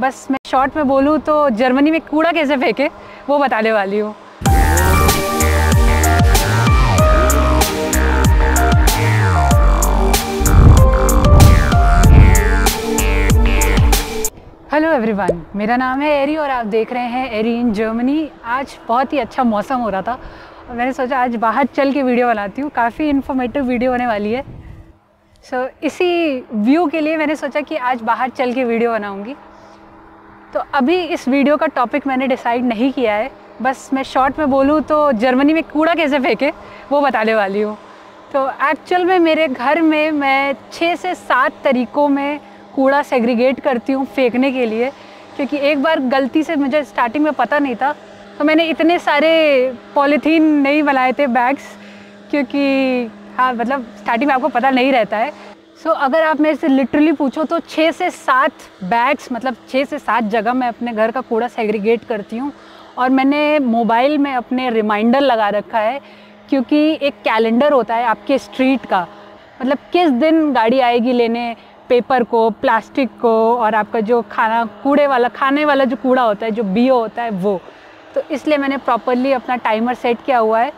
बस मैं शॉर्ट में बोलूँ तो जर्मनी में कूड़ा कैसे फेंके वो बताने वाली हूँ। हेलो एवरीवन, मेरा नाम है एरी और आप देख रहे हैं एरी इन जर्मनी। आज बहुत ही अच्छा मौसम हो रहा था और मैंने सोचा आज बाहर चल के वीडियो बनाती हूँ, काफ़ी इन्फॉर्मेटिव वीडियो होने वाली है। सो इसी व्यू के लिए मैंने सोचा कि आज बाहर चल के वीडियो बनाऊँगी। तो अभी इस वीडियो का टॉपिक मैंने डिसाइड नहीं किया है, बस मैं शॉर्ट में बोलूँ तो जर्मनी में कूड़ा कैसे फेंके वो बताने वाली हूँ। तो एक्चुअल में मेरे घर में मैं 6 से 7 तरीक़ों में कूड़ा सेग्रीगेट करती हूँ फेंकने के लिए, क्योंकि एक बार गलती से मुझे स्टार्टिंग में पता नहीं था तो मैंने इतने सारे पॉलीथीन नहीं बनाए थे बैग्स, क्योंकि हाँ मतलब स्टार्टिंग में आपको पता नहीं रहता है। सो अगर आप मेरे से लिटरली पूछो तो 6 से 7 बैग्स मतलब 6 से 7 जगह मैं अपने घर का कूड़ा सेग्रीगेट करती हूँ। और मैंने मोबाइल में अपने रिमाइंडर लगा रखा है, क्योंकि एक कैलेंडर होता है आपके स्ट्रीट का, मतलब किस दिन गाड़ी आएगी लेने पेपर को, प्लास्टिक को और आपका जो खाना खाने वाला जो कूड़ा होता है, जो बीओ होता है वो। तो इसलिए मैंने प्रॉपरली अपना टाइमर सेट किया हुआ है।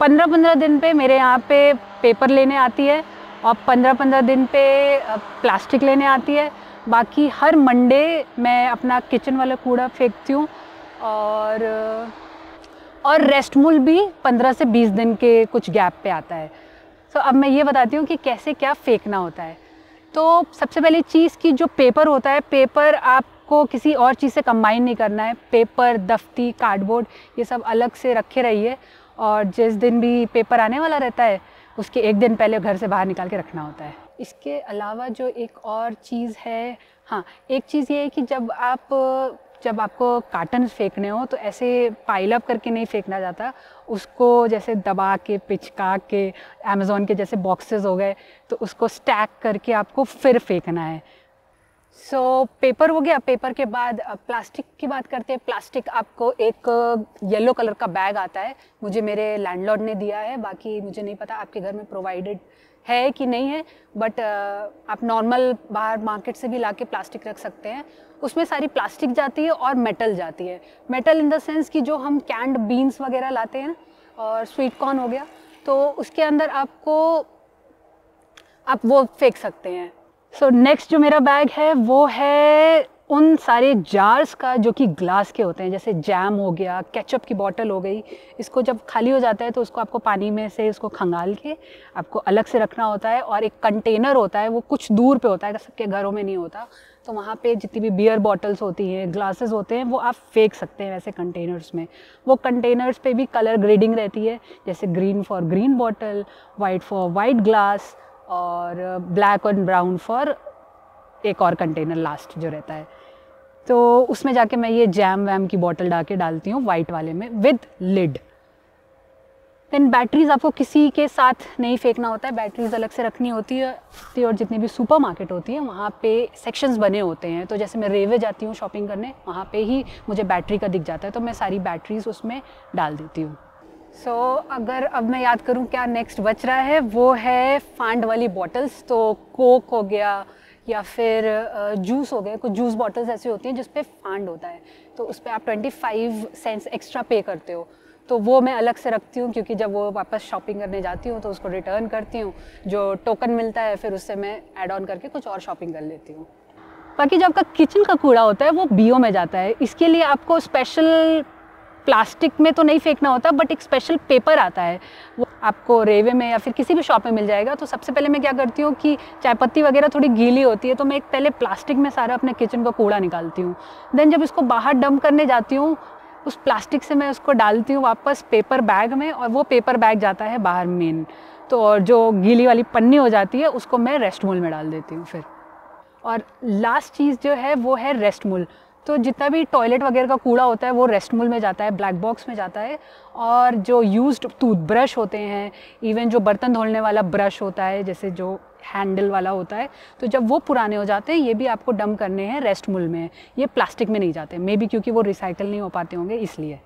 15-15 दिन पे मेरे यहाँ पे पेपर लेने आती है और 15-15 दिन पे प्लास्टिक लेने आती है। बाकी हर मंडे मैं अपना किचन वाला कूड़ा फेंकती हूँ और रेस्टमूल भी 15 से 20 दिन के कुछ गैप पे आता है। तो अब मैं ये बताती हूँ कि कैसे क्या फेंकना होता है। तो सबसे पहले चीज़ की जो पेपर होता है, पेपर आपको किसी और चीज़ से कंबाइन नहीं करना है। पेपर, दफ्ती, कार्डबोर्ड ये सब अलग से रखे रहिए और जिस दिन भी पेपर आने वाला रहता है उसके एक दिन पहले घर से बाहर निकाल के रखना होता है। इसके अलावा जो एक और चीज़ है, हाँ एक चीज़ ये है कि जब आपको कार्टन फेंकने हो तो ऐसे पाइल अप करके नहीं फेंकना जाता, उसको जैसे दबा के पिचका के अमेज़ोन के जैसे बॉक्सेस हो गए तो उसको स्टैक करके आपको फिर फेंकना है। सो पेपर हो गया। पेपर के बाद प्लास्टिक की बात करते हैं। प्लास्टिक आपको एक येलो कलर का बैग आता है, मुझे मेरे लैंडलॉर्ड ने दिया है, बाकी मुझे नहीं पता आपके घर में प्रोवाइडेड है कि नहीं है, बट आप नॉर्मल बाहर मार्केट से भी लाके प्लास्टिक रख सकते हैं। उसमें सारी प्लास्टिक जाती है और मेटल जाती है। मेटल इन द सेंस कि जो हम कैंड बीन्स वगैरह लाते हैं और स्वीट कॉर्न हो गया, तो उसके अंदर आप वो फेंक सकते हैं। सो नेक्स्ट जो मेरा बैग है वो है उन सारे जार्स का जो कि ग्लास के होते हैं, जैसे जैम हो गया, केचप की बॉटल हो गई। इसको जब खाली हो जाता है तो उसको आपको पानी में से उसको खंगाल के आपको अलग से रखना होता है। और एक कंटेनर होता है, वो कुछ दूर पे होता है, सबके घरों में नहीं होता, तो वहाँ पे जितनी भी बियर बॉटल्स होती हैं, ग्लासेस होते हैं, वो आप फेंक सकते हैं वैसे कंटेनर्स में। वो कंटेनर्स पे भी कलर ग्रेडिंग रहती है, जैसे green for green bottle, white for white glass और ब्लैक और ब्राउन फॉर एक और कंटेनर लास्ट जो रहता है। तो उसमें जाके मैं ये जैम वैम की बॉटल डालती हूँ वाइट वाले में विद लिड। देन बैटरीज आपको किसी के साथ नहीं फेंकना होता है, बैटरीज अलग से रखनी होती है। और जितनी भी सुपरमार्केट होती है वहाँ पे सेक्शंस बने होते हैं, तो जैसे मैं रेवे जाती हूँ शॉपिंग करने, वहाँ पे ही मुझे बैटरी का दिख जाता है तो मैं सारी बैटरीज उसमें डाल देती हूँ। सो अगर अब मैं याद करूँ क्या नेक्स्ट बच रहा है, वो है फांड वाली बॉटल्स। तो कोक हो गया या फिर जूस हो गए, कुछ जूस बॉटल्स ऐसी होती हैं जिस पे फांड होता है, तो उस पर आप 25 सेंट्स एक्स्ट्रा पे करते हो, तो वो मैं अलग से रखती हूँ, क्योंकि जब वो वापस शॉपिंग करने जाती हूँ तो उसको रिटर्न करती हूँ, जो टोकन मिलता है फिर उससे मैं ऐड ऑन करके कुछ और शॉपिंग कर लेती हूँ। बाकी जो आपका किचन का कूड़ा होता है वो बीओ में जाता है। इसके लिए आपको स्पेशल प्लास्टिक में तो नहीं फेंकना होता, बट एक स्पेशल पेपर आता है, वो आपको रेवे में या फिर किसी भी शॉप में मिल जाएगा। तो सबसे पहले मैं क्या करती हूँ कि चाय पत्ती वगैरह थोड़ी गीली होती है तो मैं एक पहले प्लास्टिक में सारा अपने किचन का कूड़ा निकालती हूँ। देन जब इसको बाहर डंप करने जाती हूँ उस प्लास्टिक से मैं उसको डालती हूँ वापस पेपर बैग में और वो पेपर बैग जाता है बाहर मेन। तो और जो गीली वाली पन्नी हो जाती है उसको मैं रेस्टमूल में डाल देती हूँ फिर। और लास्ट चीज़ जो है वो है रेस्टमूल। तो जितना भी टॉयलेट वगैरह का कूड़ा होता है वो रेस्टमूल में जाता है, ब्लैक बॉक्स में जाता है। और जो यूज्ड टूथब्रश होते हैं, इवन जो बर्तन धोने वाला ब्रश होता है जैसे जो हैंडल वाला होता है, तो जब वो पुराने हो जाते हैं ये भी आपको डंप करने हैं रेस्टमूल में, ये प्लास्टिक में नहीं जाते, मे बी क्योंकि वो रिसाइकल नहीं हो पाते होंगे इसलिए।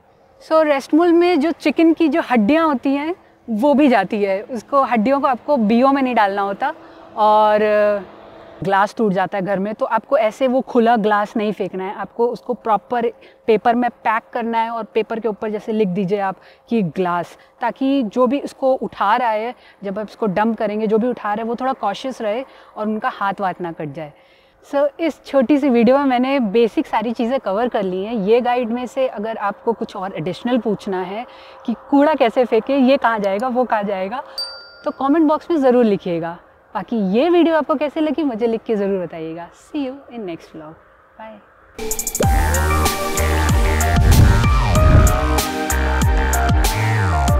सो रेस्टमूल में जो चिकन की जो हड्डियाँ होती हैं वो भी जाती है, उसको हड्डियों को आपको बीओ में नहीं डालना होता। और ग्लास टूट जाता है घर में, तो आपको ऐसे वो खुला ग्लास नहीं फेंकना है, आपको उसको प्रॉपर पेपर में पैक करना है और पेपर के ऊपर जैसे लिख दीजिए आप कि ग्लास, ताकि जो भी उसको उठा रहा है, जब आप इसको डंप करेंगे जो भी उठा रहा है वो थोड़ा कॉशियस रहे और उनका हाथ वाथ ना कट जाए। सो इस छोटी सी वीडियो में मैंने बेसिक सारी चीज़ें कवर कर ली हैं। ये गाइड में से अगर आपको कुछ और एडिशनल पूछना है कि कूड़ा कैसे फेंके, ये कहाँ जाएगा, वो कहाँ जाएगा, तो कमेंट बॉक्स में ज़रूर लिखिएगा। बाकी ये वीडियो आपको कैसे लगी मुझे लिख के ज़रूर बताइएगा। See you in next vlog, bye.